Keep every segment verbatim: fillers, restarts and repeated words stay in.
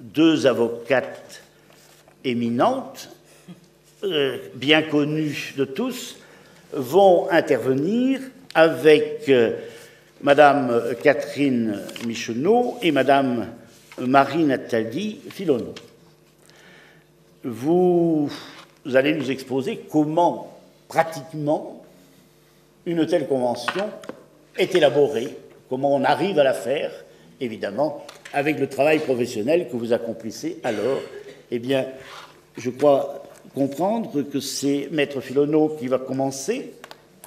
deux avocates éminentes, euh, bien connues de tous, vont intervenir avec euh, Madame Catherine Michenaud et Madame Marie-Nathalie Fillonneau. Vous, vous allez nous exposer comment, pratiquement, une telle convention est élaborée, comment on arrive à la faire, évidemment, avec le travail professionnel que vous accomplissez alors. Eh bien, je crois comprendre que c'est Maître Fillonneau qui va commencer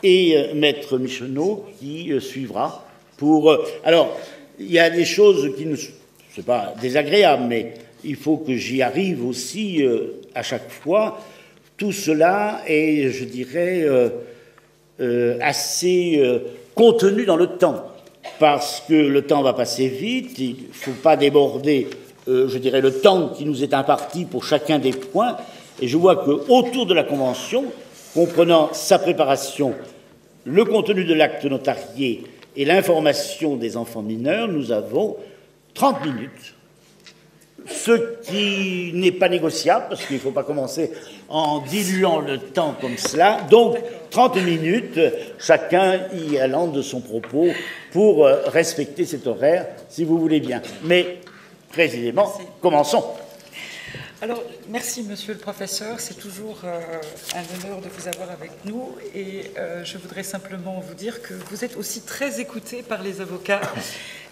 et Maître Michenaud qui suivra pour... Alors, il y a des choses qui ne... C'est pas désagréable, mais il faut que j'y arrive aussi euh, à chaque fois. Tout cela est, je dirais, euh, euh, assez euh, contenu dans le temps, parce que le temps va passer vite, il ne faut pas déborder, euh, je dirais, le temps qui nous est imparti pour chacun des points. Et je vois qu'autour de la Convention, comprenant sa préparation, le contenu de l'acte notarié et l'information des enfants mineurs, nous avons trente minutes, ce qui n'est pas négociable, parce qu'il ne faut pas commencer en diluant le temps comme cela. Donc, trente minutes, chacun y allant de son propos pour respecter cet horaire, si vous voulez bien. Mais, précisément, merci. Commençons. Alors, merci, monsieur le professeur. C'est toujours euh, un honneur de vous avoir avec nous. Et euh, je voudrais simplement vous dire que vous êtes aussi très écouté par les avocats.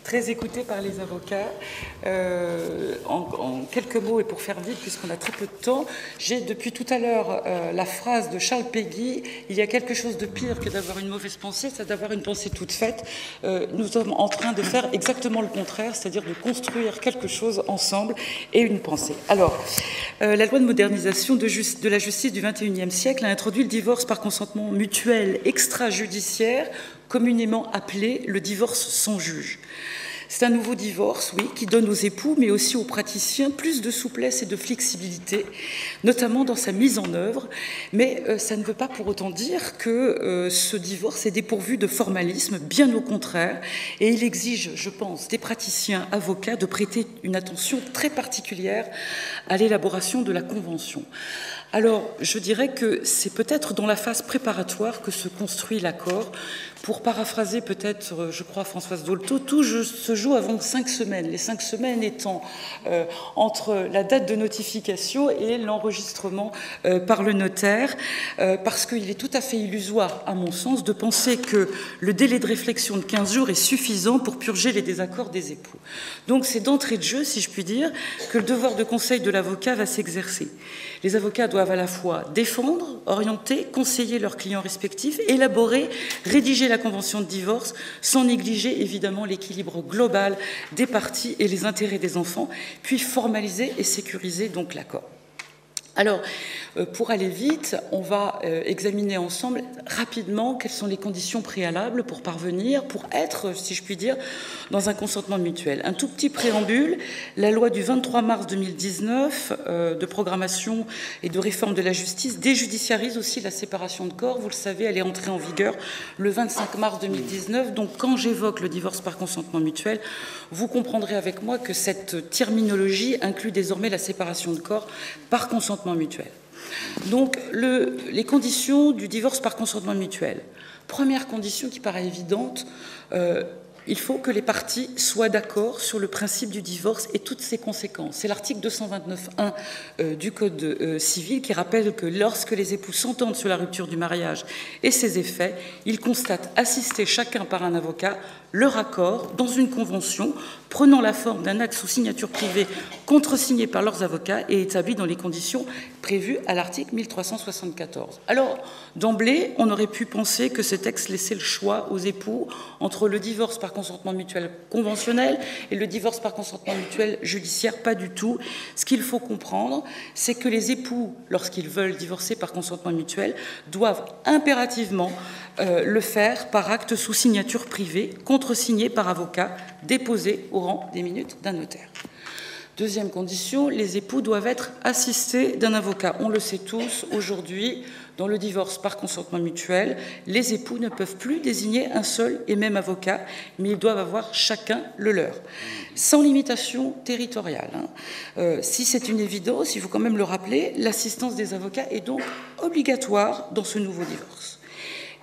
Très écouté par les avocats. Euh, en, en quelques mots, et pour faire vite, puisqu'on a très peu de temps, j'ai depuis tout à l'heure euh, la phrase de Charles Péguy, « Il y a quelque chose de pire que d'avoir une mauvaise pensée, c'est d'avoir une pensée toute faite. Euh, » Nous sommes en train de faire exactement le contraire, c'est-à-dire de construire quelque chose ensemble et une pensée. Alors, euh, la loi de modernisation de, de la justice du vingt et unième siècle a introduit le divorce par consentement mutuel extrajudiciaire, communément appelé le divorce sans juge. C'est un nouveau divorce, oui, qui donne aux époux, mais aussi aux praticiens, plus de souplesse et de flexibilité, notamment dans sa mise en œuvre. Mais euh, ça ne veut pas pour autant dire que euh, ce divorce est dépourvu de formalisme, bien au contraire. Et il exige, je pense, des praticiens, avocats, de prêter une attention très particulière à l'élaboration de la Convention. Alors, je dirais que c'est peut-être dans la phase préparatoire que se construit l'accord. Pour paraphraser peut-être, je crois, Françoise Dolto, tout se joue avant cinq semaines. Les cinq semaines étant euh, entre la date de notification et l'enregistrement euh, par le notaire, euh, parce qu'il est tout à fait illusoire, à mon sens, de penser que le délai de réflexion de quinze jours est suffisant pour purger les désaccords des époux. Donc, c'est d'entrée de jeu, si je puis dire, que le devoir de conseil de l'avocat va s'exercer. Les avocats doivent à la fois défendre, orienter, conseiller leurs clients respectifs, élaborer, rédiger la convention de divorce, sans négliger évidemment l'équilibre global des parties et les intérêts des enfants, puis formaliser et sécuriser donc l'accord. Alors, pour aller vite, on va examiner ensemble rapidement quelles sont les conditions préalables pour parvenir, pour être, si je puis dire, dans un consentement mutuel. Un tout petit préambule, la loi du vingt-trois mars deux mille dix-neuf euh, de programmation et de réforme de la justice déjudiciarise aussi la séparation de corps. Vous le savez, elle est entrée en vigueur le vingt-cinq mars deux mille dix-neuf. Donc, quand j'évoque le divorce par consentement mutuel, vous comprendrez avec moi que cette terminologie inclut désormais la séparation de corps par consentement mutuel. Donc, le, les conditions du divorce par consentement mutuel. Première condition qui paraît évidente, euh, il faut que les parties soient d'accord sur le principe du divorce et toutes ses conséquences. C'est l'article deux cent vingt-neuf point un euh, du Code euh, civil qui rappelle que lorsque les époux s'entendent sur la rupture du mariage et ses effets, ils constatent, assistés chacun par un avocat, leur accord dans une convention prenant la forme d'un acte sous signature privée contresigné par leurs avocats et établi dans les conditions prévues à l'article mille trois cent soixante-quatorze. Alors, d'emblée, on aurait pu penser que ce texte laissait le choix aux époux entre le divorce par consentement mutuel conventionnel et le divorce par consentement mutuel judiciaire. Pas du tout. Ce qu'il faut comprendre, c'est que les époux, lorsqu'ils veulent divorcer par consentement mutuel, doivent impérativement euh, le faire par acte sous signature privée contresigné par avocat, déposé au rang des minutes d'un notaire. Deuxième condition, les époux doivent être assistés d'un avocat. On le sait tous, aujourd'hui, Dans le divorce par consentement mutuel, les époux ne peuvent plus désigner un seul et même avocat, mais ils doivent avoir chacun le leur, sans limitation territoriale. Hein. Euh, si c'est une évidence, il faut quand même le rappeler, l'assistance des avocats est donc obligatoire dans ce nouveau divorce.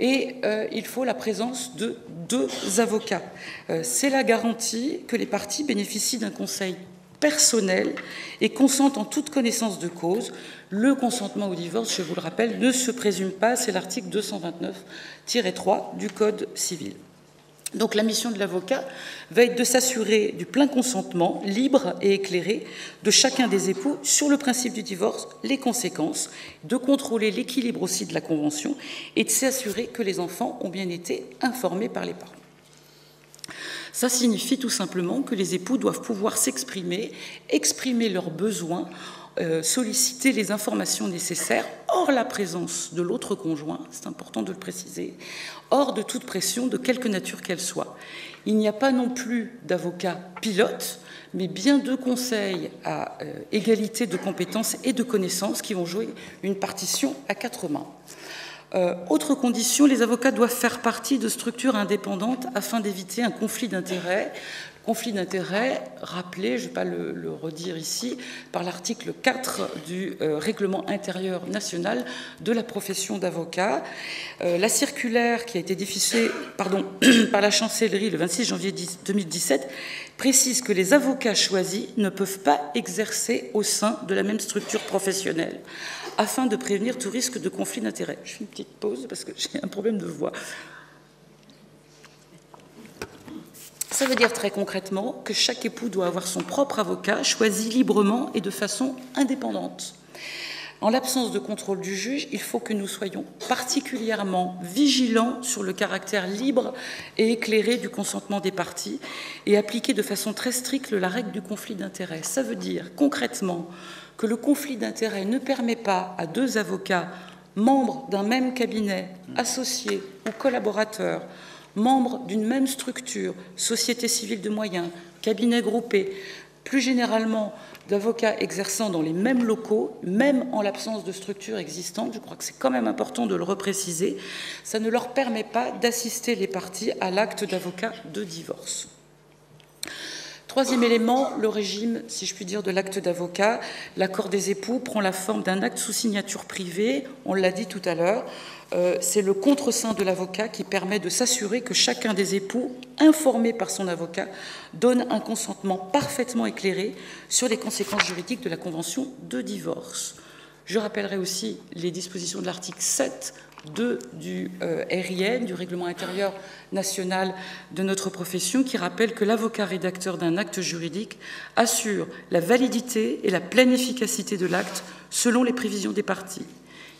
Et euh, il faut la présence de deux avocats. Euh, c'est la garantie que les parties bénéficient d'un conseil personnel et consentent en toute connaissance de cause. Le consentement au divorce, je vous le rappelle, ne se présume pas, c'est l'article deux cent vingt-neuf tiret trois du Code civil. Donc la mission de l'avocat va être de s'assurer du plein consentement libre et éclairé de chacun des époux sur le principe du divorce, les conséquences, de contrôler l'équilibre aussi de la convention et de s'assurer que les enfants ont bien été informés par les parents. Ça signifie tout simplement que les époux doivent pouvoir s'exprimer, exprimer leurs besoins, euh, solliciter les informations nécessaires hors la présence de l'autre conjoint, c'est important de le préciser, hors de toute pression de quelque nature qu'elle soit. Il n'y a pas non plus d'avocat pilote, mais bien deux conseils à euh, égalité de compétences et de connaissances qui vont jouer une partition à quatre mains. Euh, autre condition, les avocats doivent faire partie de structures indépendantes afin d'éviter un conflit d'intérêts. Conflit d'intérêts, rappelé, je ne vais pas le, le redire ici, par l'article quatre du euh, règlement intérieur national de la profession d'avocat. Euh, la circulaire qui a été diffusée pardon, par la chancellerie le vingt-six janvier deux mille dix-sept précise que les avocats choisis ne peuvent pas exercer au sein de la même structure professionnelle afin de prévenir tout risque de conflit d'intérêts. Je fais une petite pause parce que j'ai un problème de voix. Ça veut dire très concrètement que chaque époux doit avoir son propre avocat, choisi librement et de façon indépendante. En l'absence de contrôle du juge, il faut que nous soyons particulièrement vigilants sur le caractère libre et éclairé du consentement des parties et appliquer de façon très stricte la règle du conflit d'intérêts. Ça veut dire concrètement que le conflit d'intérêts ne permet pas à deux avocats, membres d'un même cabinet, associés ou collaborateurs, membres d'une même structure, société civile de moyens, cabinet groupé, plus généralement d'avocats exerçant dans les mêmes locaux, même en l'absence de structure existante, je crois que c'est quand même important de le repréciser, ça ne leur permet pas d'assister les parties à l'acte d'avocat de divorce. Troisième élément, le régime, si je puis dire, de l'acte d'avocat. L'accord des époux prend la forme d'un acte sous signature privée, on l'a dit tout à l'heure. Euh, c'est le contreseing de l'avocat qui permet de s'assurer que chacun des époux, informé par son avocat, donne un consentement parfaitement éclairé sur les conséquences juridiques de la convention de divorce. Je rappellerai aussi les dispositions de l'article sept deux du euh, R I N, du règlement intérieur national de notre profession, qui rappelle que l'avocat rédacteur d'un acte juridique assure la validité et la pleine efficacité de l'acte selon les prévisions des parties.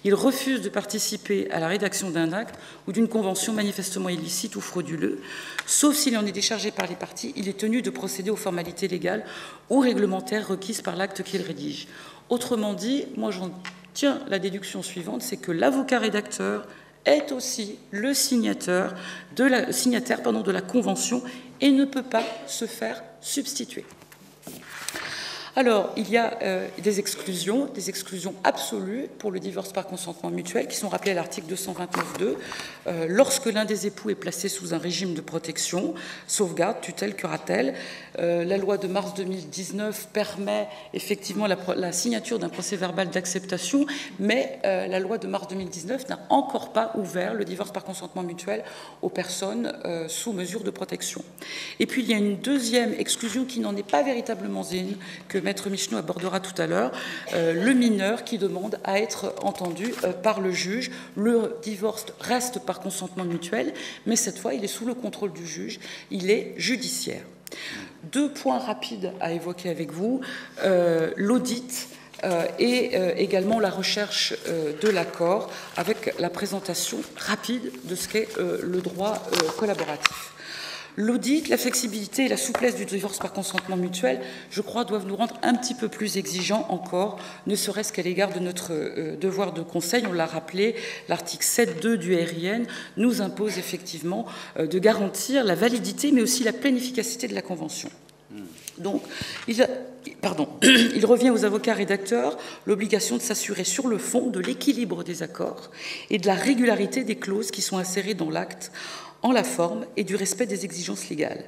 Il refuse de participer à la rédaction d'un acte ou d'une convention manifestement illicite ou frauduleuse, sauf s'il en est déchargé par les parties, il est tenu de procéder aux formalités légales ou réglementaires requises par l'acte qu'il rédige. Autrement dit, moi j'en tiens la déduction suivante, c'est que l'avocat rédacteur est aussi le signataire, de la, signataire pardon, de la convention et ne peut pas se faire substituer. Alors, il y a euh, des exclusions, des exclusions absolues pour le divorce par consentement mutuel qui sont rappelées à l'article deux cent vingt-neuf deux. Euh, lorsque l'un des époux est placé sous un régime de protection, sauvegarde, tutelle, curatelle, euh, la loi de mars deux mille dix-neuf permet effectivement la, la signature d'un procès-verbal d'acceptation, mais euh, la loi de mars deux mille dix-neuf n'a encore pas ouvert le divorce par consentement mutuel aux personnes euh, sous mesure de protection. Et puis, il y a une deuxième exclusion qui n'en est pas véritablement une, que Maître Michenaud abordera tout à l'heure, euh, le mineur qui demande à être entendu euh, par le juge. Le divorce reste par consentement mutuel, mais cette fois, il est sous le contrôle du juge, il est judiciaire. Deux points rapides à évoquer avec vous, euh, l'audit euh, et euh, également la recherche euh, de l'accord avec la présentation rapide de ce qu'est euh, le droit euh, collaboratif. L'audit, la flexibilité et la souplesse du divorce par consentement mutuel, je crois, doivent nous rendre un petit peu plus exigeants encore, ne serait-ce qu'à l'égard de notre euh, devoir de conseil. On l'a rappelé, l'article sept deux du R I N nous impose effectivement euh, de garantir la validité, mais aussi la pleine efficacité de la Convention. Donc, il, a, pardon, il revient aux avocats rédacteurs l'obligation de s'assurer sur le fond de l'équilibre des accords et de la régularité des clauses qui sont insérées dans l'acte en la forme et du respect des exigences légales.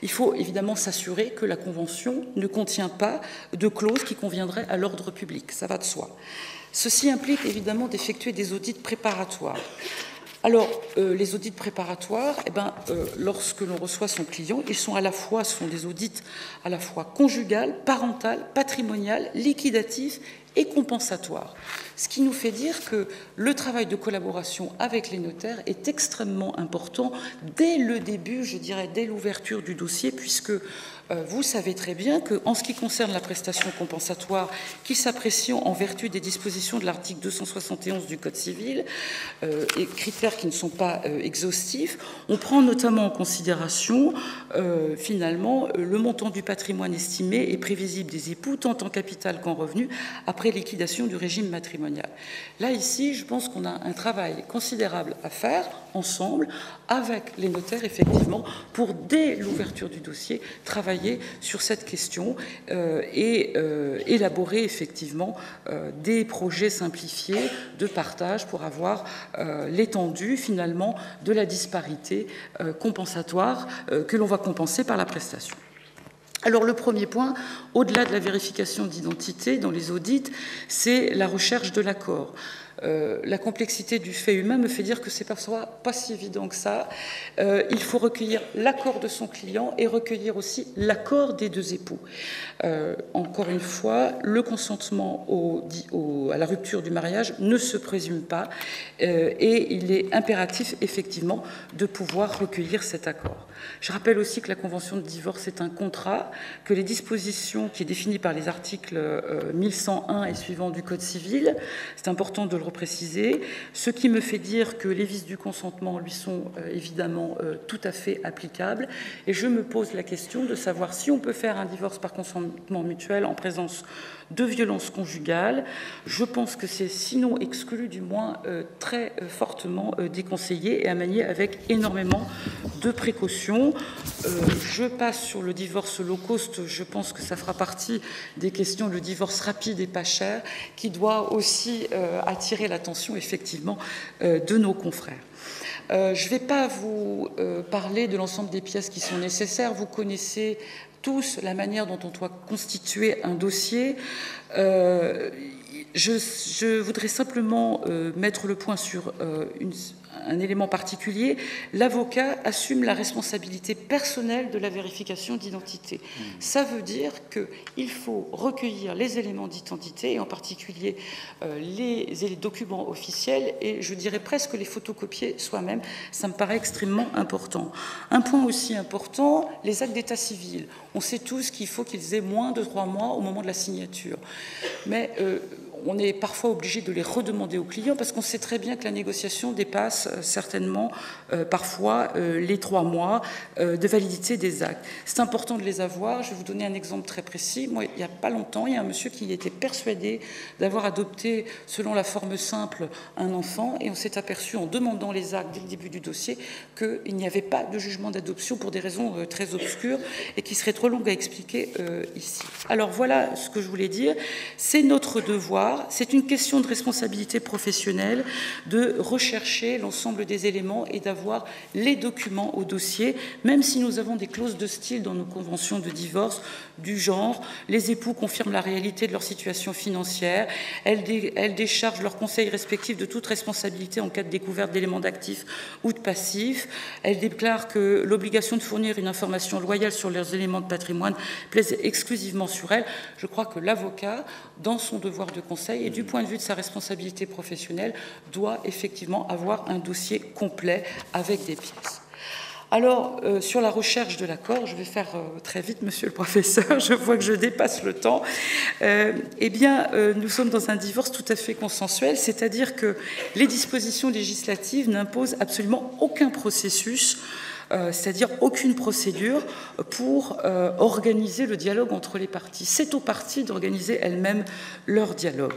Il faut évidemment s'assurer que la Convention ne contient pas de clauses qui conviendraient à l'ordre public, ça va de soi. Ceci implique évidemment d'effectuer des audits préparatoires. Alors, euh, les audits préparatoires, eh ben, euh, lorsque l'on reçoit son client, ils sont à la fois, sont des audits à la fois conjugales, parentales, patrimoniales, liquidatifs et compensatoires. Ce qui nous fait dire que le travail de collaboration avec les notaires est extrêmement important dès le début, je dirais, dès l'ouverture du dossier, puisque euh, vous savez très bien qu'en ce qui concerne la prestation compensatoire, qui s'apprécie en vertu des dispositions de l'article deux cent soixante et onze du Code civil, euh, et critères qui ne sont pas euh, exhaustifs, on prend notamment en considération, euh, finalement, euh, le montant du patrimoine estimé et prévisible des époux, tant en capital qu'en revenu, après liquidation du régime matrimonial. Là, ici, je pense qu'on a un travail considérable à faire ensemble avec les notaires, effectivement, pour, dès l'ouverture du dossier, travailler sur cette question euh, et euh, élaborer, effectivement, euh, des projets simplifiés de partage pour avoir euh, l'étendue, finalement, de la disparité euh, compensatoire euh, que l'on va compenser par la prestation. Alors le premier point, au-delà de la vérification d'identité dans les audits, c'est la recherche de l'accord. Euh, la complexité du fait humain me fait dire que ce n'est pas, pas si évident que ça. Euh, il faut recueillir l'accord de son client et recueillir aussi l'accord des deux époux. Euh, encore une fois, le consentement au, au, à la rupture du mariage ne se présume pas euh, et il est impératif effectivement de pouvoir recueillir cet accord. Je rappelle aussi que la convention de divorce est un contrat, que les dispositions qui est définie par les articles euh, mille cent un et suivants du Code civil, c'est important de le préciser, ce qui me fait dire que les vices du consentement lui sont euh, évidemment euh, tout à fait applicables, et je me pose la question de savoir si on peut faire un divorce par consentement mutuel en présence de violences conjugales. Je pense que c'est sinon exclu, du moins euh, très euh, fortement euh, déconseillé et à manier avec énormément de précautions. Euh, je passe sur le divorce low cost, je pense que ça fera partie des questions, le divorce rapide et pas cher, qui doit aussi euh, attirer l'attention effectivement euh, de nos confrères. Euh, je ne vais pas vous euh, parler de l'ensemble des pièces qui sont nécessaires, vous connaissez tous la manière dont on doit constituer un dossier. Euh, je, je voudrais simplement euh, mettre le point sur euh, une, un élément particulier. L'avocat assume la responsabilité personnelle de la vérification d'identité. Mmh. Ça veut dire qu'il faut recueillir les éléments d'identité, et en particulier euh, les, les documents officiels, et je dirais presque les photocopier soi-même. Ça me paraît extrêmement important. Un point aussi important, les actes d'état civil. On sait tous qu'il faut qu'ils aient moins de trois mois au moment de la signature. Mais euh, on est parfois obligé de les redemander aux clients parce qu'on sait très bien que la négociation dépasse certainement euh, parfois euh, les trois mois euh, de validité des actes. C'est important de les avoir. Je vais vous donner un exemple très précis. Moi, il n'y a pas longtemps, il y a un monsieur qui était persuadé d'avoir adopté, selon la forme simple, un enfant, et on s'est aperçu en demandant les actes dès le début du dossier qu'il n'y avait pas de jugement d'adoption pour des raisons euh, très obscures et qui serait trop longue à expliquer euh, ici. Alors voilà ce que je voulais dire. C'est notre devoir. C'est une question de responsabilité professionnelle de rechercher l'ensemble des éléments et d'avoir les documents au dossier, même si nous avons des clauses de style dans nos conventions de divorce du genre. Les époux confirment la réalité de leur situation financière. Elles, dé, elles déchargent leurs conseils respectifs de toute responsabilité en cas de découverte d'éléments d'actifs ou de passifs. Elles déclarent que l'obligation de fournir une information loyale sur leurs éléments de patrimoine pèse exclusivement sur elles. Je crois que l'avocat, dans son devoir de conseil et du point de vue de sa responsabilité professionnelle, doit effectivement avoir un dossier complet avec des pièces. Alors, euh, sur la recherche de l'accord, je vais faire euh, très vite, monsieur le professeur, je vois que je dépasse le temps. Euh, eh bien, euh, nous sommes dans un divorce tout à fait consensuel, c'est-à-dire que les dispositions législatives n'imposent absolument aucun processus, Euh, c'est-à-dire aucune procédure pour euh, organiser le dialogue entre les parties. C'est aux parties d'organiser elles-mêmes leur dialogue.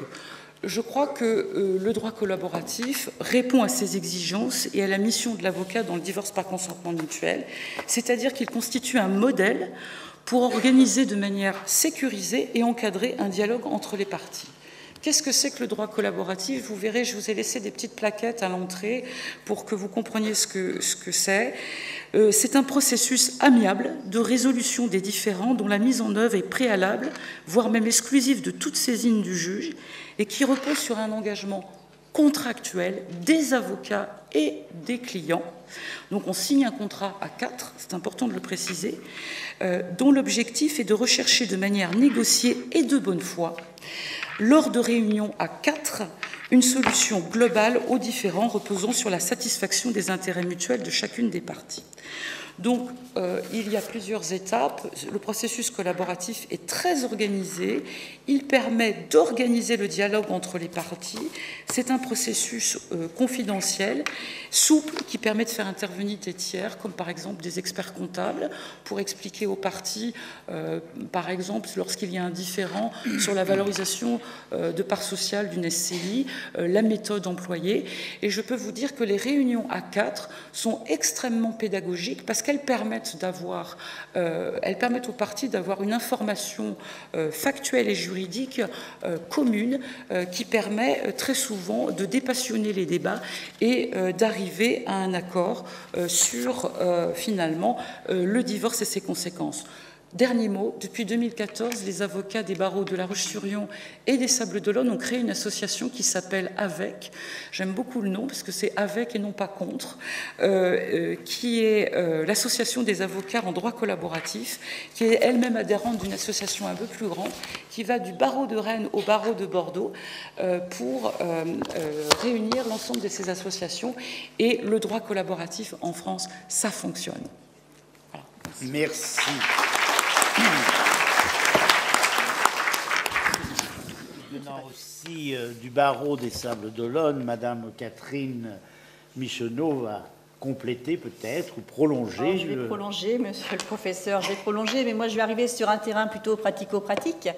Je crois que euh, le droit collaboratif répond à ces exigences et à la mission de l'avocat dans le divorce par consentement mutuel, c'est-à-dire qu'il constitue un modèle pour organiser de manière sécurisée et encadrer un dialogue entre les parties. Qu'est-ce que c'est que le droit collaboratif? Vous verrez, je vous ai laissé des petites plaquettes à l'entrée pour que vous compreniez ce que ce que c'est. Euh, c'est un processus amiable de résolution des différends dont la mise en œuvre est préalable, voire même exclusive de toute saisine du juge, et qui repose sur un engagement contractuel des avocats et des clients. Donc on signe un contrat à quatre, c'est important de le préciser, euh, dont l'objectif est de rechercher de manière négociée et de bonne foi, lors de réunions à quatre, une solution globale aux différends reposant sur la satisfaction des intérêts mutuels de chacune des parties. Donc, euh, il y a plusieurs étapes. Le processus collaboratif est très organisé. Il permet d'organiser le dialogue entre les parties. C'est un processus euh, confidentiel, souple, qui permet de faire intervenir des tiers, comme par exemple des experts comptables, pour expliquer aux parties, euh, par exemple, lorsqu'il y a un différend sur la valorisation euh, de parts sociales d'une S C I, euh, la méthode employée. Et je peux vous dire que les réunions à quatre sont extrêmement pédagogiques parce qu'elles permettent d'avoir, euh, elles permettent aux parties d'avoir une information euh, factuelle et juridique euh, commune euh, qui permet euh, très souvent de dépassionner les débats et euh, d'arriver à un accord euh, sur euh, finalement euh, le divorce et ses conséquences. Dernier mot, depuis deux mille quatorze, les avocats des barreaux de la Roche-sur-Yon et des Sables d'Olonne ont créé une association qui s'appelle AVEC. J'aime beaucoup le nom parce que c'est avec et non pas contre, euh, euh, qui est euh, l'association des avocats en droit collaboratif, qui est elle-même adhérente d'une association un peu plus grande, qui va du barreau de Rennes au barreau de Bordeaux euh, pour euh, euh, réunir l'ensemble de ces associations. Et le droit collaboratif en France, ça fonctionne. Voilà. Merci. Merci. Venant aussi euh, du barreau des Sables d'Olonne, Madame Catherine Michenaud va compléter peut-être ou prolonger. Oh, je vais le... prolonger, monsieur le professeur, je vais prolonger, mais moi je vais arriver sur un terrain plutôt pratico-pratique,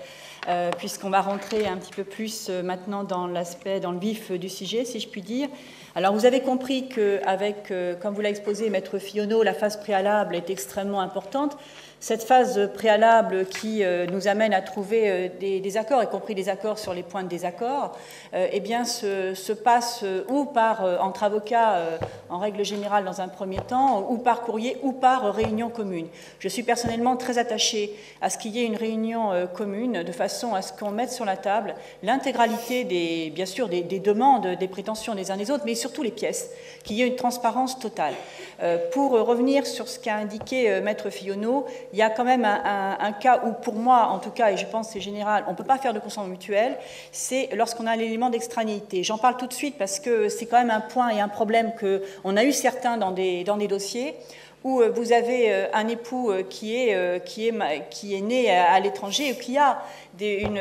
euh, puisqu'on va rentrer un petit peu plus euh, maintenant dans l'aspect, dans le vif du sujet, si je puis dire. Alors vous avez compris qu'avec, euh, comme vous l'a exposé, Maître Fillonneau, la phase préalable est extrêmement importante. Cette phase préalable qui nous amène à trouver des, des accords, y compris des accords sur les points de désaccord, euh, eh bien, se, se passe ou par, entre avocats, euh, en règle générale, dans un premier temps, ou par courrier, ou par réunion commune. Je suis personnellement très attachée à ce qu'il y ait une réunion euh, commune, de façon à ce qu'on mette sur la table l'intégralité, des, bien sûr, des, des demandes, des prétentions des uns des autres, mais surtout les pièces, qu'il y ait une transparence totale. Euh, pour revenir sur ce qu'a indiqué euh, Maître Fillonneau, il y a quand même un, un, un cas où, pour moi, en tout cas, et je pense que c'est général, on ne peut pas faire de consentement mutuel, c'est lorsqu'on a l'élément d'extranéité. J'en parle tout de suite parce que c'est quand même un point et un problème qu'on a eu certains dans des, dans des dossiers, où vous avez un époux qui est, qui est, qui est né à l'étranger ou qui a des, une,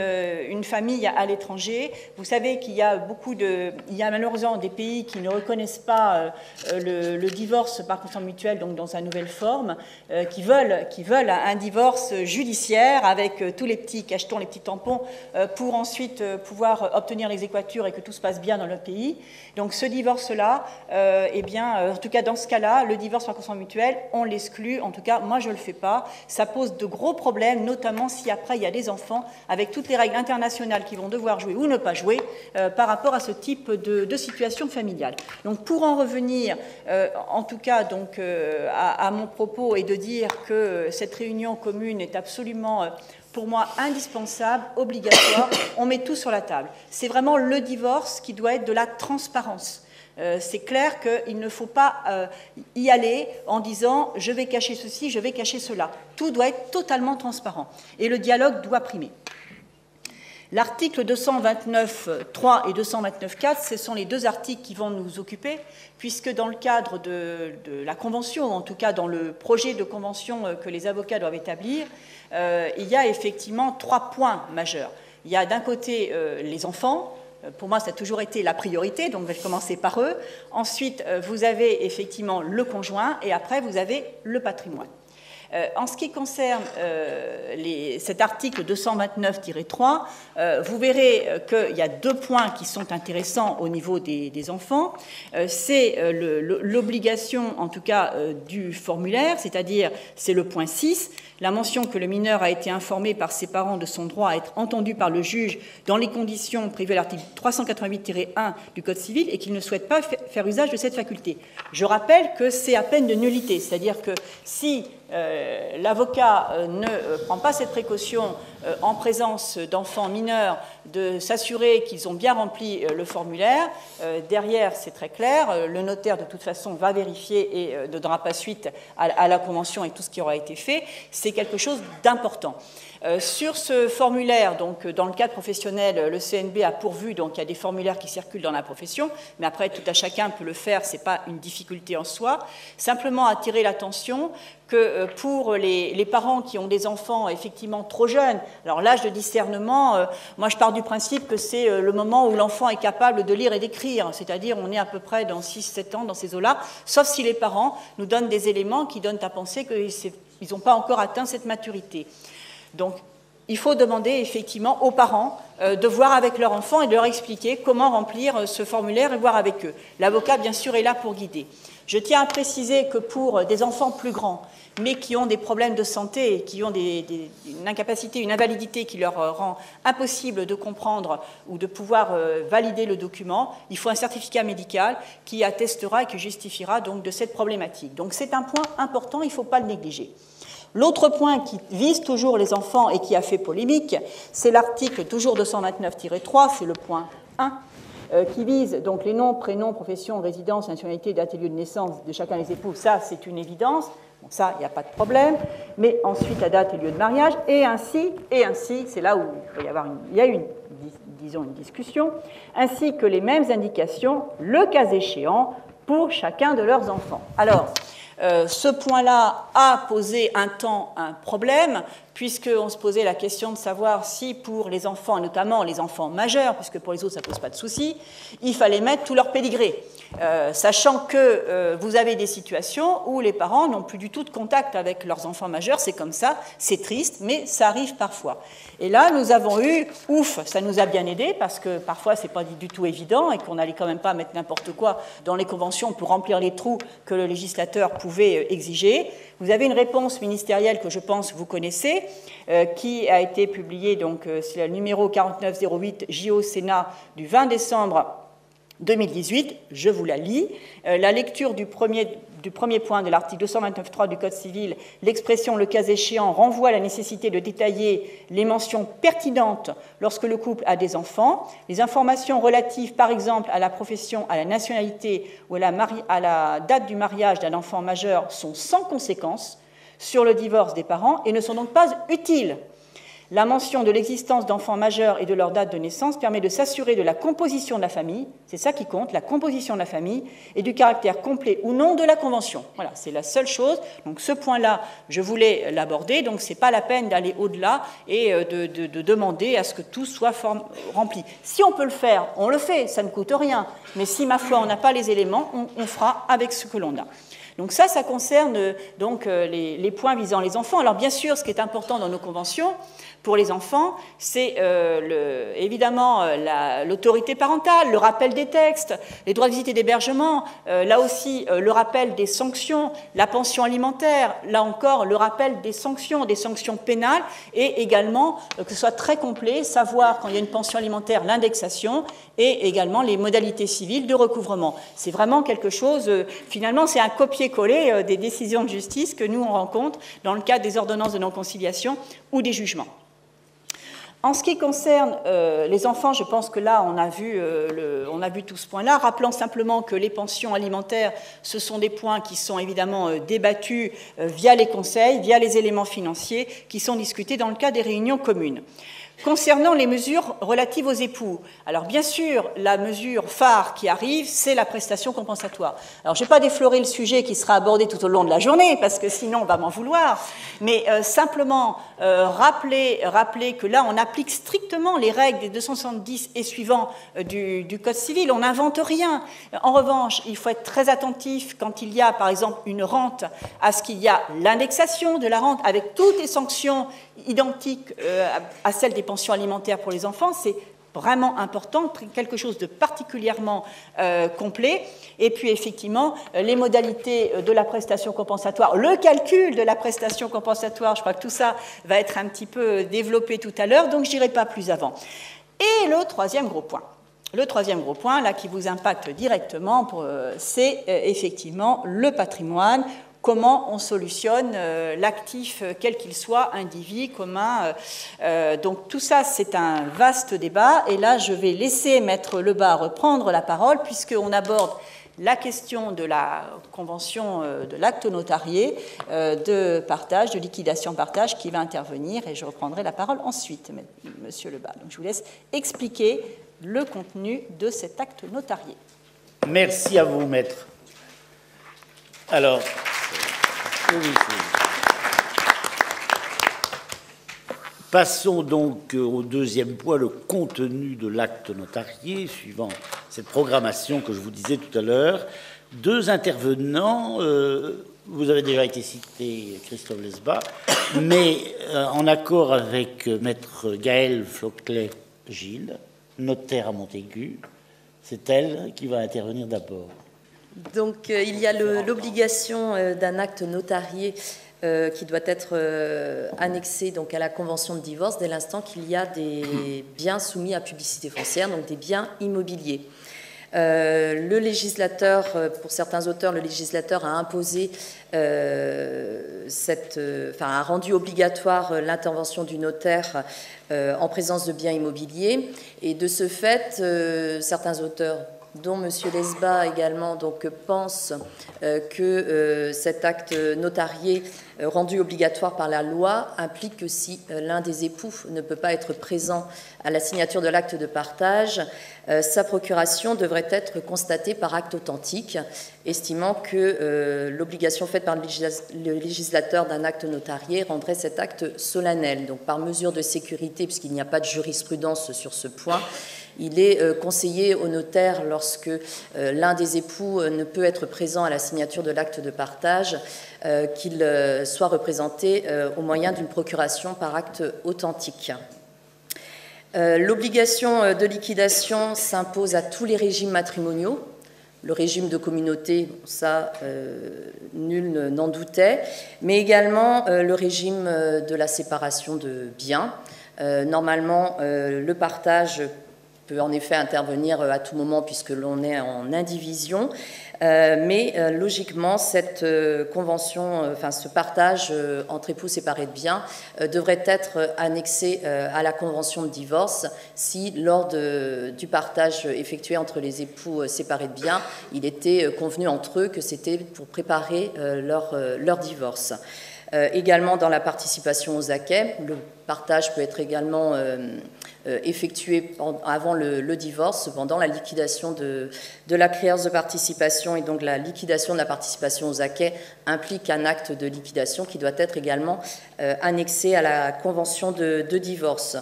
une famille à l'étranger. Vous savez qu'il y a beaucoup de, il y a malheureusement des pays qui ne reconnaissent pas le, le divorce par consentement mutuel, donc dans sa nouvelle forme, qui veulent, qui veulent un divorce judiciaire avec tous les petits cachetons, les petits tampons, pour ensuite pouvoir obtenir l'exéquatur et que tout se passe bien dans le pays. Donc ce divorce-là, eh bien, en tout cas dans ce cas-là, le divorce par consentement mutuel, on l'exclut, en tout cas moi je ne le fais pas, ça pose de gros problèmes, notamment si après il y a des enfants, avec toutes les règles internationales qui vont devoir jouer ou ne pas jouer euh, par rapport à ce type de, de situation familiale. Donc pour en revenir euh, en tout cas donc, euh, à, à mon propos et de dire que cette réunion commune est absolument... Euh, pour moi, indispensable, obligatoire, on met tout sur la table. C'est vraiment le divorce qui doit être de la transparence. Euh, c'est clair qu'il ne faut pas euh, y aller en disant « je vais cacher ceci, je vais cacher cela ». Tout doit être totalement transparent et le dialogue doit primer. L'article deux cent vingt-neuf point trois et deux cent vingt-neuf point quatre, ce sont les deux articles qui vont nous occuper, puisque dans le cadre de, de la convention, en tout cas dans le projet de convention que les avocats doivent établir, euh, il y a effectivement trois points majeurs. Il y a d'un côté euh, les enfants. Pour moi, ça a toujours été la priorité, donc je vais commencer par eux. Ensuite, vous avez effectivement le conjoint et après, vous avez le patrimoine. Euh, en ce qui concerne euh, les, cet article deux cent vingt-neuf tiret trois, euh, vous verrez qu'il y a deux points qui sont intéressants au niveau des, des enfants. Euh, c'est euh, l'obligation, en tout cas, euh, du formulaire, c'est-à-dire, c'est le point six, la mention que le mineur a été informé par ses parents de son droit à être entendu par le juge dans les conditions prévues à l'article trois cent quatre-vingt-huit tiret un du Code civil et qu'il ne souhaite pas faire usage de cette faculté. Je rappelle que c'est à peine de nullité, c'est-à-dire que si euh, l'avocat euh, ne euh, prend pas cette précaution euh, en présence d'enfants mineurs de s'assurer qu'ils ont bien rempli euh, le formulaire, euh, derrière c'est très clair, euh, le notaire de toute façon va vérifier et euh, donnera pas suite à, à la convention et tout ce qui aura été fait, c'est quelque chose d'important. Euh, sur ce formulaire, donc, dans le cadre professionnel, le C N B a pourvu, donc il y a des formulaires qui circulent dans la profession, mais après tout à chacun peut le faire, ce n'est pas une difficulté en soi, simplement attirer l'attention que pour les, les parents qui ont des enfants effectivement trop jeunes, alors l'âge de discernement, euh, moi je pars du principe que c'est euh, le moment où l'enfant est capable de lire et d'écrire, c'est-à-dire on est à peu près dans six sept ans dans ces eaux-là, sauf si les parents nous donnent des éléments qui donnent à penser qu'ils n'ont pas encore atteint cette maturité. Donc, il faut demander effectivement aux parents euh, de voir avec leur enfant et de leur expliquer comment remplir euh, ce formulaire et voir avec eux. L'avocat, bien sûr, est là pour guider. Je tiens à préciser que pour euh, des enfants plus grands, mais qui ont des problèmes de santé, et qui ont des, des, une incapacité, une invalidité qui leur euh, rend impossible de comprendre ou de pouvoir euh, valider le document, il faut un certificat médical qui attestera et qui justifiera donc de cette problématique. Donc c'est un point important, il ne faut pas le négliger. L'autre point qui vise toujours les enfants et qui a fait polémique, c'est l'article toujours deux cent vingt-neuf tiret trois, c'est le point un, euh, qui vise donc les noms, prénoms, profession, résidence, nationalité, date et lieu de naissance de chacun des époux. Ça, c'est une évidence. Bon, ça, il n'y a pas de problème. Mais ensuite, la date et lieu de mariage, et ainsi, et ainsi, c'est là où il peut y avoir une, il y a une, disons une discussion, ainsi que les mêmes indications, le cas échéant, pour chacun de leurs enfants. Alors, Euh, ce point-là a posé un temps un problème, puisqu'on se posait la question de savoir si pour les enfants, et notamment les enfants majeurs, puisque pour les autres ça ne pose pas de souci, il fallait mettre tout leur pédigré, euh, sachant que euh, vous avez des situations où les parents n'ont plus du tout de contact avec leurs enfants majeurs, c'est comme ça, c'est triste, mais ça arrive parfois. Et là, nous avons eu, ouf, ça nous a bien aidé, parce que parfois c'est pas du tout évident, et qu'on n'allait quand même pas mettre n'importe quoi dans les conventions pour remplir les trous que le législateur pouvait exiger. Vous avez une réponse ministérielle que je pense vous connaissez, Euh, qui a été publié, donc euh, c'est le numéro quarante-neuf zéro huit J O Sénat du vingt décembre deux mille dix-huit, je vous la lis. Euh, la lecture du premier, du premier point de l'article deux cent vingt-neuf tiret trois du Code civil, l'expression « le cas échéant » renvoie à la nécessité de détailler les mentions pertinentes lorsque le couple a des enfants. Les informations relatives, par exemple, à la profession, à la nationalité ou à la, à la date du mariage d'un enfant majeur sont sans conséquence sur le divorce des parents et ne sont donc pas utiles. La mention de l'existence d'enfants majeurs et de leur date de naissance permet de s'assurer de la composition de la famille, c'est ça qui compte, la composition de la famille, et du caractère complet ou non de la convention. Voilà, c'est la seule chose. Donc ce point-là, je voulais l'aborder, donc ce n'est pas la peine d'aller au-delà et de, de, de demander à ce que tout soit rempli. Si on peut le faire, on le fait, ça ne coûte rien, mais si, ma foi, on n'a pas les éléments, on, on fera avec ce que l'on a. Donc ça, ça concerne donc les, les points visant les enfants. Alors bien sûr, ce qui est important dans nos conventions pour les enfants, c'est euh, le, évidemment l'autorité la, parentale, le rappel des textes, les droits de visite et d'hébergement, euh, là aussi euh, le rappel des sanctions, la pension alimentaire, là encore le rappel des sanctions, des sanctions pénales, et également euh, que ce soit très complet, savoir quand il y a une pension alimentaire, l'indexation, et également les modalités civiles de recouvrement. C'est vraiment quelque chose, euh, finalement c'est un copier-coller euh, des décisions de justice que nous on rencontre dans le cadre des ordonnances de non-conciliation ou des jugements. En ce qui concerne euh, les enfants, je pense que là, on a vu, euh, le, on a vu tout ce point-là. Rappelons simplement que les pensions alimentaires, ce sont des points qui sont évidemment euh, débattus euh, via les conseils, via les éléments financiers qui sont discutés dans le cadre des réunions communes. Concernant les mesures relatives aux époux, alors bien sûr, la mesure phare qui arrive, c'est la prestation compensatoire. Alors, je ne vais pas déflorer le sujet qui sera abordé tout au long de la journée, parce que sinon, on va m'en vouloir, mais euh, simplement euh, rappeler, rappeler que là, on applique strictement les règles des deux cent soixante-dix et suivants euh, du, du Code civil, on n'invente rien. En revanche, il faut être très attentif quand il y a, par exemple, une rente, à ce qu'il y a l'indexation de la rente, avec toutes les sanctions identiques euh, à celles des pensions alimentaires pour les enfants, c'est vraiment important, quelque chose de particulièrement euh, complet. Et puis, effectivement, les modalités de la prestation compensatoire, le calcul de la prestation compensatoire, je crois que tout ça va être un petit peu développé tout à l'heure, donc je n'irai pas plus avant. Et le troisième gros point, le troisième gros point, là, qui vous impacte directement, euh, c'est euh, effectivement le patrimoine, comment on solutionne euh, l'actif, euh, quel qu'il soit, indivis, commun. Euh, euh, donc tout ça, c'est un vaste débat. Et là, je vais laisser Maître Lebas reprendre la parole, puisqu'on aborde la question de la convention euh, de l'acte notarié, euh, de partage, de liquidation-partage, qui va intervenir. Et je reprendrai la parole ensuite, M. Lebas. Donc je vous laisse expliquer le contenu de cet acte notarié. Merci à vous, Maître. Alors... Passons donc au deuxième point, le contenu de l'acte notarié, suivant cette programmation que je vous disais tout à l'heure. Deux intervenants, euh, vous avez déjà été cité Christophe Lesbats, mais euh, en accord avec Maître Gaëlle Flochlay-Gilles, notaire à Montaigu, c'est elle qui va intervenir d'abord. Donc, euh, il y a l'obligation euh, d'un acte notarié euh, qui doit être euh, annexé donc, à la convention de divorce dès l'instant qu'il y a des biens soumis à publicité foncière, donc des biens immobiliers. Euh, le législateur, pour certains auteurs, le législateur a imposé, euh, cette, euh, enfin, a rendu obligatoire euh, l'intervention du notaire euh, en présence de biens immobiliers. Et de ce fait, euh, certains auteurs... dont M. Lesbats également donc, pense euh, que euh, cet acte notarié euh, rendu obligatoire par la loi implique que si euh, l'un des époux ne peut pas être présent à la signature de l'acte de partage, euh, sa procuration devrait être constatée par acte authentique, estimant que euh, l'obligation faite par le législateur d'un acte notarié rendrait cet acte solennel. Donc par mesure de sécurité, puisqu'il n'y a pas de jurisprudence sur ce point, il est conseillé au notaire, lorsque l'un des époux ne peut être présent à la signature de l'acte de partage, qu'il soit représenté au moyen d'une procuration par acte authentique. L'obligation de liquidation s'impose à tous les régimes matrimoniaux. Le régime de communauté, ça, euh, nul n'en doutait, mais également le régime de la séparation de biens. Normalement, le partage peut en effet intervenir à tout moment puisque l'on est en indivision, euh, mais euh, logiquement, cette euh, convention, euh, enfin ce partage euh, entre époux séparés de biens euh, devrait être annexé euh, à la convention de divorce si, lors de, du partage effectué entre les époux euh, séparés de biens, il était euh, convenu entre eux que c'était pour préparer euh, leur, euh, leur divorce. Euh, également dans la participation aux acquets, le partage peut être également euh, effectué avant le, le divorce. Cependant, la liquidation de, de la créance de participation et donc la liquidation de la participation aux acquets implique un acte de liquidation qui doit être également euh, annexé à la convention de, de divorce.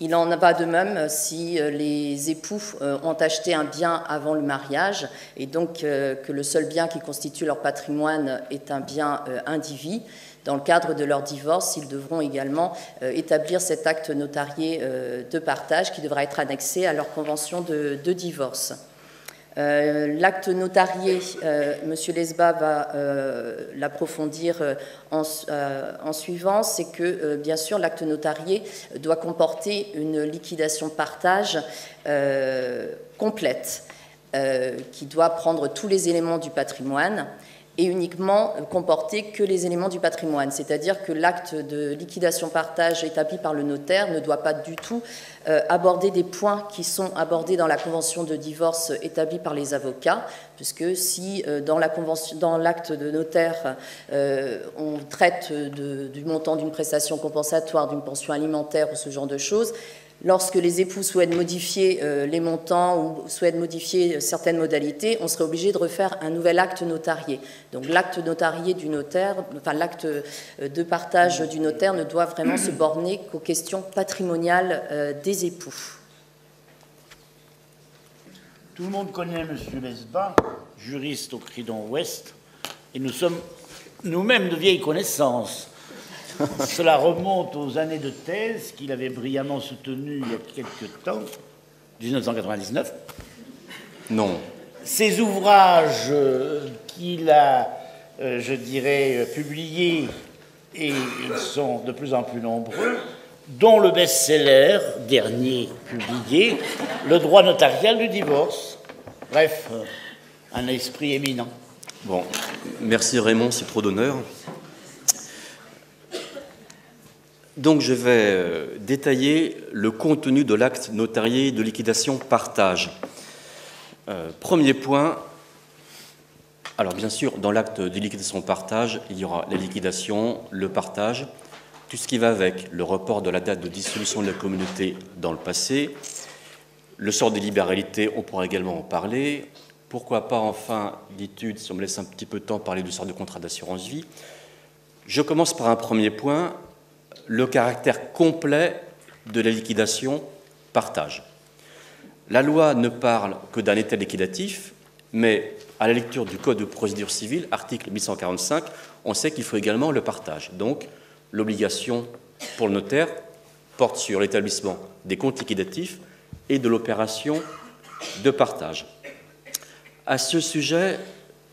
Il en va de même si les époux ont acheté un bien avant le mariage et donc que le seul bien qui constitue leur patrimoine est un bien indivis. Dans le cadre de leur divorce, ils devront également établir cet acte notarié de partage qui devra être annexé à leur convention de, de divorce. Euh, l'acte notarié, euh, M. Lesbats va euh, l'approfondir euh, en, euh, en suivant, c'est que, euh, bien sûr, l'acte notarié doit comporter une liquidation-partage euh, complète, euh, qui doit prendre tous les éléments du patrimoine et uniquement comporter que les éléments du patrimoine, c'est-à-dire que l'acte de liquidation-partage établi par le notaire ne doit pas du tout euh, aborder des points qui sont abordés dans la convention de divorce établie par les avocats, puisque si euh, dans la convention, dans l'acte de notaire euh, on traite de, du montant d'une prestation compensatoire, d'une pension alimentaire ou ce genre de choses, lorsque les époux souhaitent modifier euh, les montants ou souhaitent modifier certaines modalités, on serait obligé de refaire un nouvel acte notarié. Donc l'acte notarié du notaire, enfin l'acte de partage du notaire ne doit vraiment se borner qu'aux questions patrimoniales euh, des époux. Tout le monde connaît M. Lesbats, juriste au Cridon Ouest, et nous sommes nous-mêmes de vieilles connaissances. Cela remonte aux années de thèse qu'il avait brillamment soutenues il y a quelques temps, mille neuf cent quatre-vingt-dix-neuf. Non. Ces ouvrages qu'il a, je dirais, publiés, et ils sont de plus en plus nombreux, dont le best-seller, dernier publié, Le droit notarial du divorce. Bref, un esprit éminent. Bon, merci Raymond, c'est trop d'honneur. Donc je vais détailler le contenu de l'acte notarié de liquidation-partage. Euh, premier point, alors bien sûr, dans l'acte de liquidation-partage, il y aura la liquidation, le partage, tout ce qui va avec, le report de la date de dissolution de la communauté dans le passé, le sort des libéralités, on pourra également en parler, pourquoi pas enfin l'étude, si on me laisse un petit peu de temps, parler du sort du contrat d'assurance-vie. Je commence par un premier point, le caractère complet de la liquidation-partage. La loi ne parle que d'un état liquidatif, mais à la lecture du Code de procédure civile, article mille cent quarante-cinq, on sait qu'il faut également le partage. Donc, l'obligation pour le notaire porte sur l'établissement des comptes liquidatifs et de l'opération de partage. À ce sujet,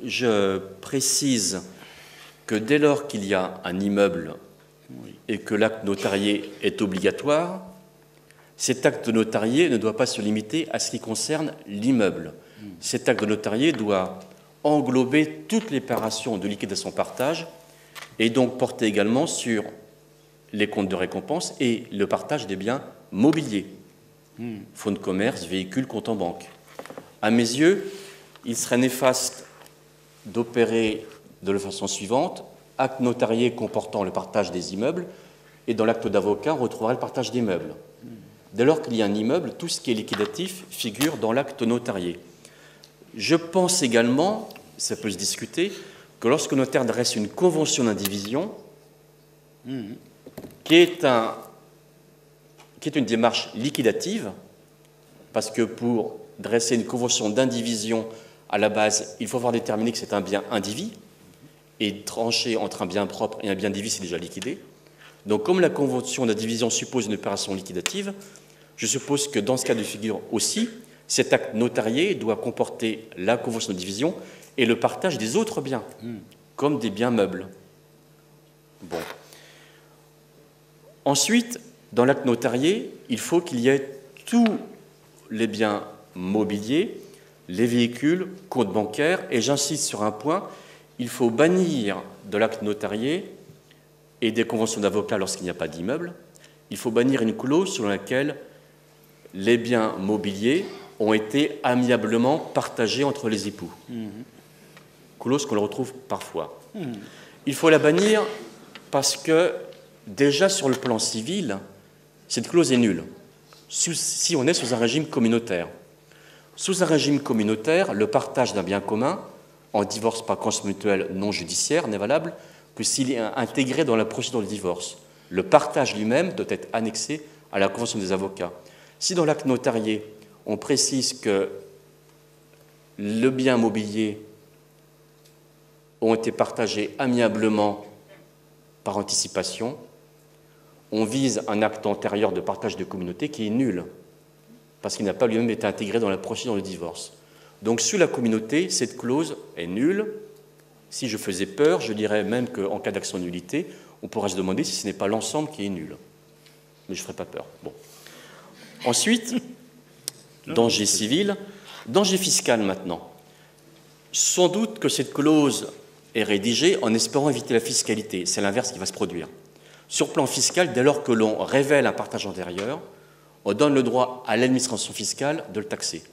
je précise que dès lors qu'il y a un immeuble et que l'acte notarié est obligatoire, cet acte notarié ne doit pas se limiter à ce qui concerne l'immeuble. Cet acte notarié doit englober toutes les opérations de liquidation-partage et donc porter également sur les comptes de récompense et le partage des biens mobiliers, fonds de commerce, véhicules, comptes en banque. À mes yeux, il serait néfaste d'opérer de la façon suivante: acte notarié comportant le partage des immeubles, et dans l'acte d'avocat, on retrouvera le partage d'immeubles. Dès lors qu'il y a un immeuble, tout ce qui est liquidatif figure dans l'acte notarié. Je pense également, ça peut se discuter, que lorsque le notaire dresse une convention d'indivision, mmh. qui est un, qui est une démarche liquidative, parce que pour dresser une convention d'indivision, à la base, il faut avoir déterminé que c'est un bien indivis, et trancher entre un bien propre et un bien divisé, c'est déjà liquidé. Donc, comme la convention de la division suppose une opération liquidative, je suppose que dans ce cas de figure aussi, cet acte notarié doit comporter la convention de division et le partage des autres biens, mmh. comme des biens meubles. Bon. Ensuite, dans l'acte notarié, il faut qu'il y ait tous les biens mobiliers, les véhicules, comptes bancaires, et j'insiste sur un point. Il faut bannir de l'acte notarié et des conventions d'avocats lorsqu'il n'y a pas d'immeuble. Il faut bannir une clause selon laquelle les biens mobiliers ont été amiablement partagés entre les époux. Mmh. Clause qu'on retrouve parfois. Mmh. Il faut la bannir parce que déjà sur le plan civil, cette clause est nulle. Si on est sous un régime communautaire. Sous un régime communautaire, le partage d'un bien commun en divorce par consensus mutuel non judiciaire n'est valable que s'il est intégré dans la procédure de divorce. Le partage lui-même doit être annexé à la convention des avocats. Si dans l'acte notarié, on précise que le bien mobilier ont été partagés amiablement par anticipation, on vise un acte antérieur de partage de communauté qui est nul, parce qu'il n'a pas lui-même été intégré dans la procédure de divorce. Donc, sur la communauté, cette clause est nulle. Si je faisais peur, je dirais même qu'en cas d'action de nullité, on pourra se demander si ce n'est pas l'ensemble qui est nul. Mais je ne ferai pas peur. Bon. Ensuite, danger civil, danger fiscal maintenant. Sans doute que cette clause est rédigé en espérant éviter la fiscalité. C'est l'inverse qui va se produire. Sur le plan fiscal, dès lors que l'on révèle un partage antérieur, on donne le droit à l'administration fiscale de le taxer.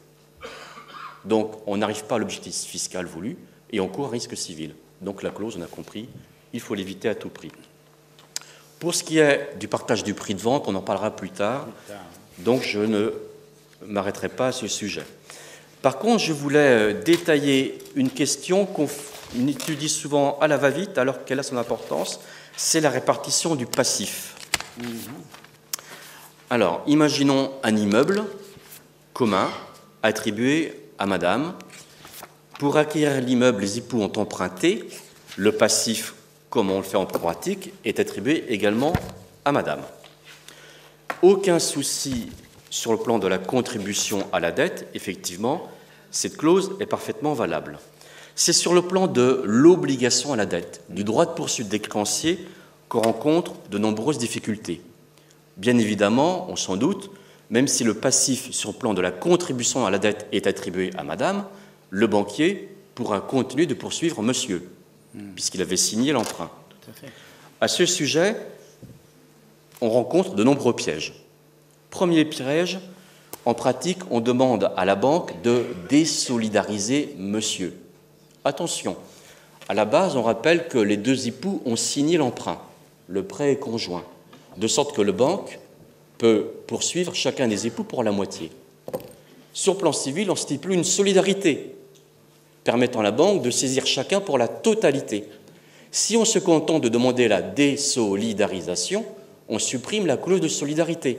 Donc, on n'arrive pas à l'objectif fiscal voulu et on court un risque civil. Donc, la clause, on a compris, il faut l'éviter à tout prix. Pour ce qui est du partage du prix de vente, on en parlera plus tard, donc je ne m'arrêterai pas à ce sujet. Par contre, je voulais détailler une question qu'on étudie souvent à la va-vite, alors qu'elle a son importance, c'est la répartition du passif. Alors, imaginons un immeuble commun attribué à madame. Pour acquérir l'immeuble, les époux ont emprunté. Le passif, comme on le fait en pratique, est attribué également à madame. Aucun souci sur le plan de la contribution à la dette. Effectivement, cette clause est parfaitement valable. C'est sur le plan de l'obligation à la dette, du droit de poursuite des créanciers, qu'on rencontre de nombreuses difficultés. Bien évidemment, on s'en doute, même si le passif sur le plan de la contribution à la dette est attribué à madame, le banquier pourra continuer de poursuivre monsieur, mmh. puisqu'il avait signé l'emprunt. À ce sujet, on rencontre de nombreux pièges. Premier piège, en pratique, on demande à la banque de désolidariser monsieur. Attention, à la base, on rappelle que les deux époux ont signé l'emprunt, le prêt est conjoint, de sorte que le banque peut poursuivre chacun des époux pour la moitié. Sur le plan civil, on stipule une solidarité, permettant à la banque de saisir chacun pour la totalité. Si on se contente de demander la désolidarisation, on supprime la clause de solidarité.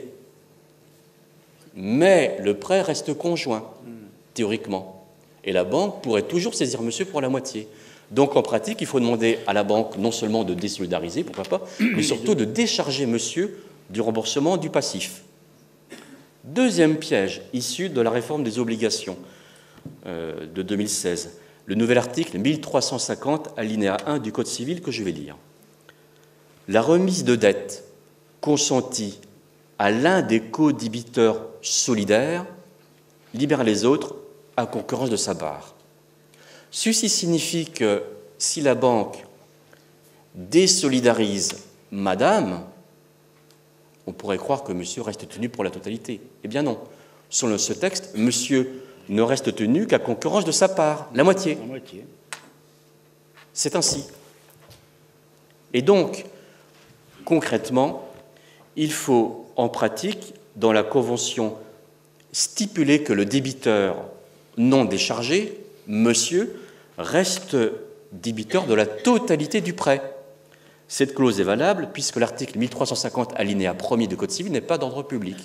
Mais le prêt reste conjoint, théoriquement. Et la banque pourrait toujours saisir monsieur pour la moitié. Donc, en pratique, il faut demander à la banque non seulement de désolidariser, pourquoi pas, mais surtout de décharger monsieur du remboursement du passif. Deuxième piège, issu de la réforme des obligations euh, de deux mille seize, le nouvel article mille trois cent cinquante, alinéa un du Code civil que je vais lire. La remise de dette consentie à l'un des co-débiteurs solidaires libère les autres à concurrence de sa barre. Ceci signifie que si la banque désolidarise madame, on pourrait croire que monsieur reste tenu pour la totalité. Eh bien non. Selon ce texte, monsieur ne reste tenu qu'à concurrence de sa part, la moitié. C'est ainsi. Et donc, concrètement, il faut, en pratique, dans la convention, stipuler que le débiteur non déchargé, monsieur, reste débiteur de la totalité du prêt. Cette clause est valable puisque l'article mille trois cent cinquante, alinéa premier du Code civil, n'est pas d'ordre public.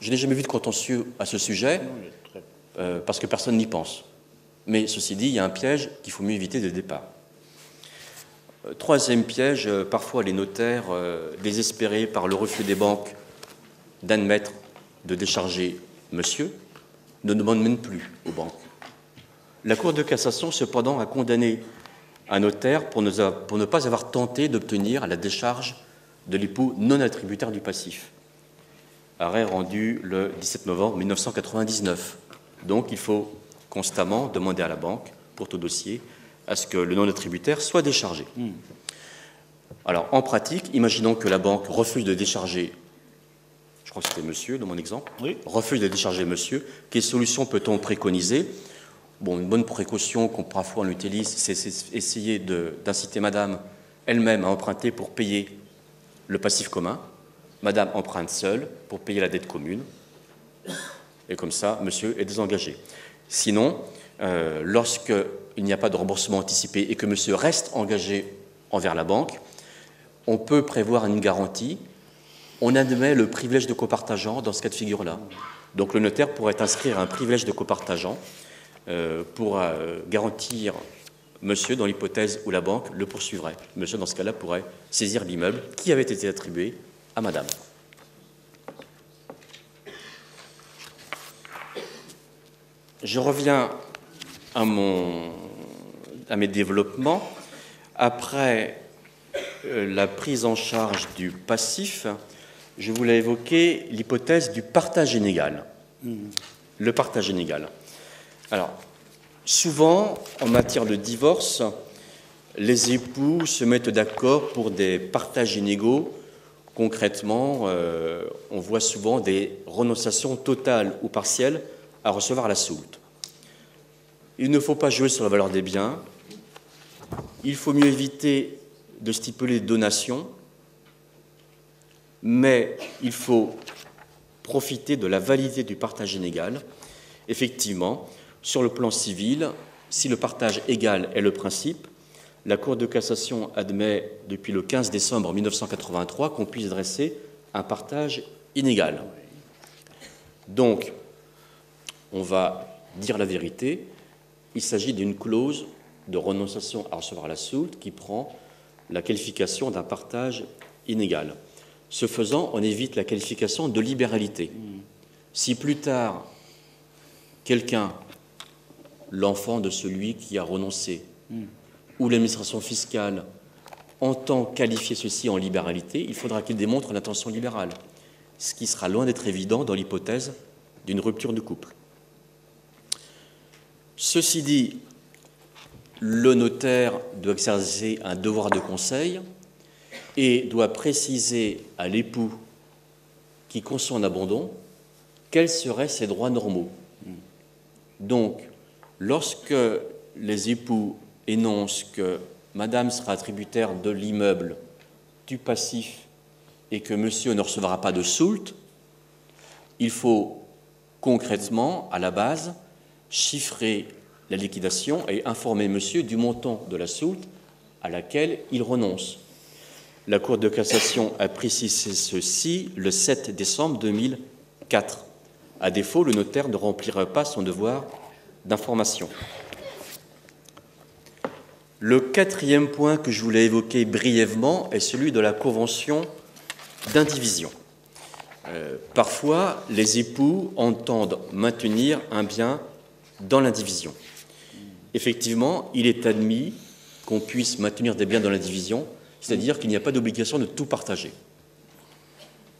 Je n'ai jamais vu de contentieux à ce sujet euh, parce que personne n'y pense. Mais ceci dit, il y a un piège qu'il faut mieux éviter dès le départ. Troisième piège, parfois les notaires, euh, désespérés par le refus des banques d'admettre de décharger monsieur, ne demandent même plus aux banques. La Cour de cassation, cependant, a condamné un notaire pour ne, pour ne pas avoir tenté d'obtenir la décharge de l'époux non attributaire du passif. Arrêt rendu le dix-sept novembre mille neuf cent quatre-vingt-dix-neuf. Donc, il faut constamment demander à la banque, pour tout dossier, à ce que le non attributaire soit déchargé. Alors, en pratique, imaginons que la banque refuse de décharger, je crois que c'était monsieur, dans mon exemple, oui. refuse de décharger monsieur, quelle solution peut-on préconiser? Bon, une bonne précaution qu'on parfois on utilise, c'est essayer d'inciter madame elle-même à emprunter pour payer le passif commun. Madame emprunte seule pour payer la dette commune. Et comme ça, monsieur est désengagé. Sinon, euh, lorsqu'il n'y a pas de remboursement anticipé et que monsieur reste engagé envers la banque, on peut prévoir une garantie. On admet le privilège de copartageant dans ce cas de figure-là. Donc le notaire pourrait inscrire un privilège de copartageant Euh, pour euh, garantir monsieur dans l'hypothèse où la banque le poursuivrait. Monsieur, dans ce cas-là, pourrait saisir l'immeuble qui avait été attribué à madame. Je reviens à, mon, à mes développements. Après euh, la prise en charge du passif, je voulais évoquer l'hypothèse du partage inégal. Mmh. Le partage inégal. Alors, Souvent, en matière de divorce, les époux se mettent d'accord pour des partages inégaux. Concrètement, euh, on voit souvent des renonciations totales ou partielles à recevoir la soulte. Il ne faut pas jouer sur la valeur des biens. Il faut mieux éviter de stipuler des donations, mais il faut profiter de la validité du partage inégal. Effectivement, sur le plan civil, si le partage égal est le principe, la Cour de cassation admet depuis le quinze décembre mille neuf cent quatre-vingt-trois qu'on puisse dresser un partage inégal. Donc, on va dire la vérité, il s'agit d'une clause de renonciation à recevoir la soulte qui prend la qualification d'un partage inégal. Ce faisant, on évite la qualification de libéralité. Si plus tard, quelqu'un, l'enfant de celui qui a renoncé, ou l'administration fiscale entend qualifier ceci en libéralité, il faudra qu'il démontre l'intention libérale, ce qui sera loin d'être évident dans l'hypothèse d'une rupture du couple. Ceci dit, le notaire doit exercer un devoir de conseil et doit préciser à l'époux qui consent en abandon quels seraient ses droits normaux. Donc, lorsque les époux énoncent que Madame sera attributaire de l'immeuble, du passif, et que Monsieur ne recevra pas de soulte, il faut concrètement, à la base, chiffrer la liquidation et informer Monsieur du montant de la soulte à laquelle il renonce. La Cour de cassation a précisé ceci le sept décembre deux mille quatre. À défaut, le notaire ne remplira pas son devoir d'information. Le quatrième point que je voulais évoquer brièvement est celui de la convention d'indivision. Euh, parfois, les époux entendent maintenir un bien dans l'indivision. Effectivement, il est admis qu'on puisse maintenir des biens dans l'indivision, c'est-à-dire qu'il n'y a pas d'obligation de tout partager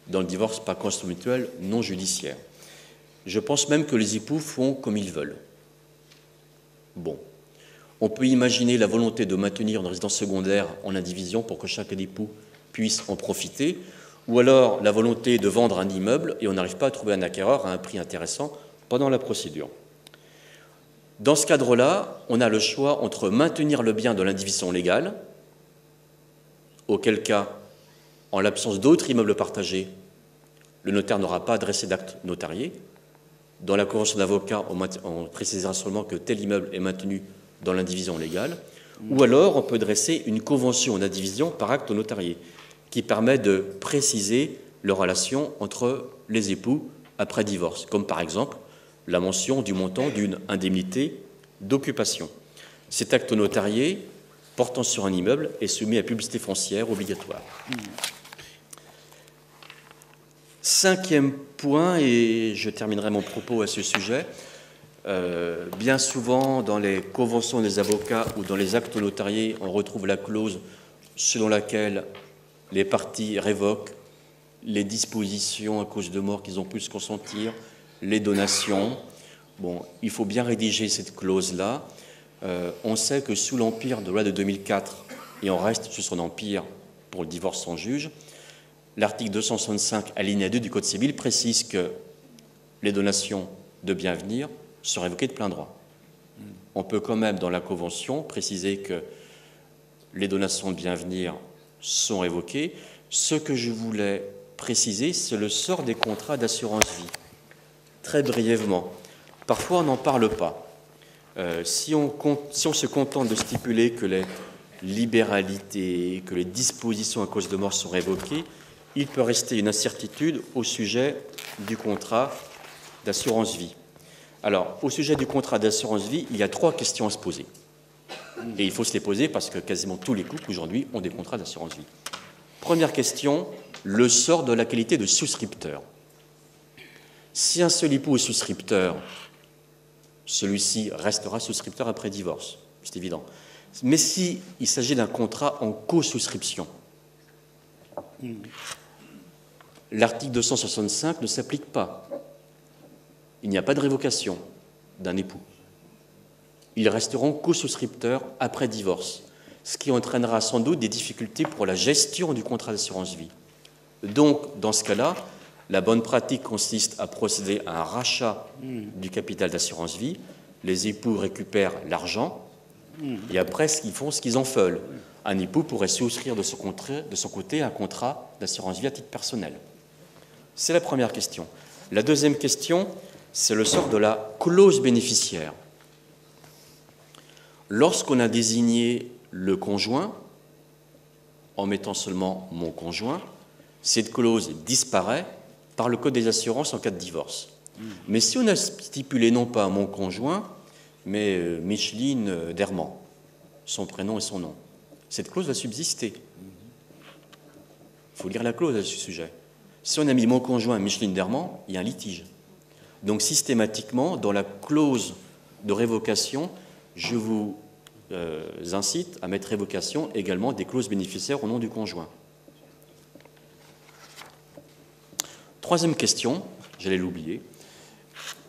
dans le divorce par consentement mutuel non judiciaire. Je pense même que les époux font comme ils veulent. Bon. On peut imaginer la volonté de maintenir une résidence secondaire en indivision pour que chaque époux puisse en profiter, ou alors la volonté de vendre un immeuble et on n'arrive pas à trouver un acquéreur à un prix intéressant pendant la procédure. Dans ce cadre-là, on a le choix entre maintenir le bien dans l'indivision légale, auquel cas, en l'absence d'autres immeubles partagés, le notaire n'aura pas adressé d'acte notarié. Dans la convention d'avocat, on précisera seulement que tel immeuble est maintenu dans l'indivision légale, ou alors on peut dresser une convention d'indivision par acte notarié qui permet de préciser les relations entre les époux après divorce, comme par exemple la mention du montant d'une indemnité d'occupation. Cet acte notarié portant sur un immeuble est soumis à publicité foncière obligatoire. Cinquième point, et je terminerai mon propos à ce sujet, Euh, bien souvent, dans les conventions des avocats ou dans les actes notariés, on retrouve la clause selon laquelle les parties révoquent les dispositions à cause de mort qu'ils ont pu se consentir, les donations. Bon, il faut bien rédiger cette clause-là. Euh, on sait que sous l'empire de la loi de deux mille quatre, et on reste sous son empire pour le divorce sans juge, l'article deux cent soixante-cinq, alinéa deux du Code civil précise que les donations de biens à venir sont révoqués de plein droit. On peut quand même, dans la Convention, préciser que les donations de biens à venir sont révoquées. Ce que je voulais préciser, c'est le sort des contrats d'assurance-vie. Très brièvement, parfois on n'en parle pas. Euh, si, on compte, si on se contente de stipuler que les libéralités, que les dispositions à cause de mort sont révoquées, il peut rester une incertitude au sujet du contrat d'assurance-vie. Alors, au sujet du contrat d'assurance-vie, il y a trois questions à se poser. Et il faut se les poser parce que quasiment tous les couples aujourd'hui ont des contrats d'assurance-vie. Première question, le sort de la qualité de souscripteur. Si un seul époux est souscripteur, celui-ci restera souscripteur après divorce, c'est évident. Mais s'il s'agit d'un contrat en co-souscription, l'article deux cent soixante-cinq ne s'applique pas. Il n'y a pas de révocation d'un époux. Ils resteront co-souscripteurs après divorce, ce qui entraînera sans doute des difficultés pour la gestion du contrat d'assurance vie. Donc, dans ce cas-là, la bonne pratique consiste à procéder à un rachat du capital d'assurance vie. Les époux récupèrent l'argent et après, ils font ce qu'ils en veulent. Un époux pourrait souscrire de son, contrat, de son côté un contrat d'assurance vie à titre personnel. C'est la première question. La deuxième question, c'est le sort de la clause bénéficiaire. Lorsqu'on a désigné le conjoint, en mettant seulement « mon conjoint », cette clause disparaît par le Code des assurances en cas de divorce. Mmh. Mais si on a stipulé non pas « mon conjoint », mais euh, « Micheline Dermant », son prénom et son nom, cette clause va subsister. Il faut lire la clause à ce sujet. Si on a mis « mon conjoint » et « Micheline Dermant », il y a un litige. Donc systématiquement, dans la clause de révocation, je vous euh, incite à mettre révocation également des clauses bénéficiaires au nom du conjoint. Troisième question, j'allais l'oublier.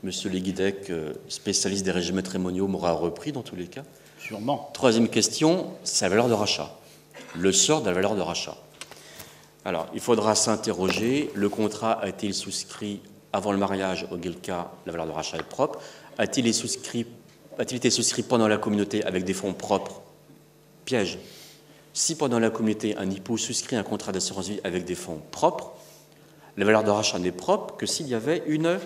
Monsieur Le Guidec, spécialiste des régimes matrimoniaux, m'aura repris dans tous les cas. Sûrement. Troisième question, c'est la valeur de rachat. Le sort de la valeur de rachat. Alors, il faudra s'interroger. Le contrat a-t-il souscrit avant le mariage, auquel cas la valeur de rachat est propre? A-t-il été souscrit A-t-il été souscrit pendant la communauté avec des fonds propres? Piège. Si pendant la communauté, un époux souscrit un contrat d'assurance vie avec des fonds propres, la valeur de rachat n'est propre que s'il y avait une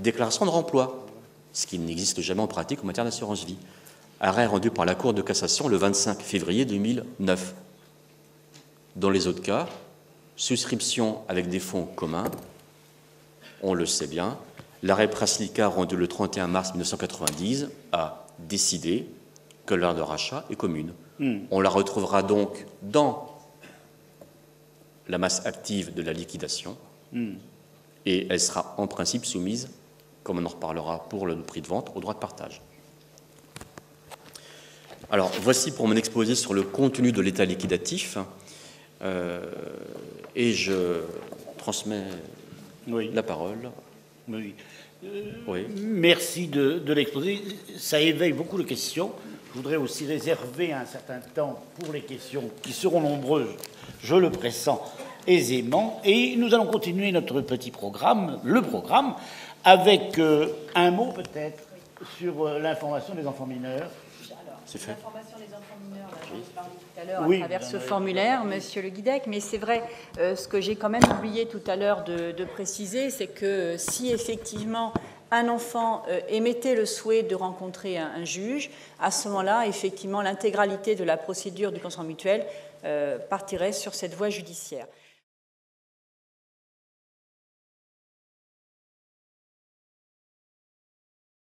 déclaration de remploi, ce qui n'existe jamais en pratique en matière d'assurance vie. Arrêt rendu par la Cour de cassation le vingt-cinq février deux mille neuf. Dans les autres cas, souscription avec des fonds communs, on le sait bien. L'arrêt Prasnica rendu le trente et un mars mille neuf cent quatre-vingt-dix a décidé que la valeur de rachat est commune. Mmh. On la retrouvera donc dans la masse active de la liquidation mmh. et elle sera en principe soumise, comme on en reparlera pour le prix de vente, au droit de partage. Alors voici pour mon exposé sur le contenu de l'état liquidatif euh, et je transmets oui. la parole. Oui. Euh, oui. Merci de, de l'exposer. Ça éveille beaucoup de questions. Je voudrais aussi réserver un certain temps pour les questions qui seront nombreuses, je le pressens aisément. Et nous allons continuer notre petit programme, le programme, avec euh, un mot peut-être sur euh, l'information des enfants mineurs. L'information des enfants mineurs, là, je vous parlais tout à l'heure oui, à travers ce formulaire, Monsieur Le Guidec, mais c'est vrai, euh, ce que j'ai quand même oublié tout à l'heure de, de préciser, c'est que si effectivement un enfant euh, émettait le souhait de rencontrer un, un juge, à ce moment-là, effectivement, l'intégralité de la procédure du consentement mutuel euh, partirait sur cette voie judiciaire.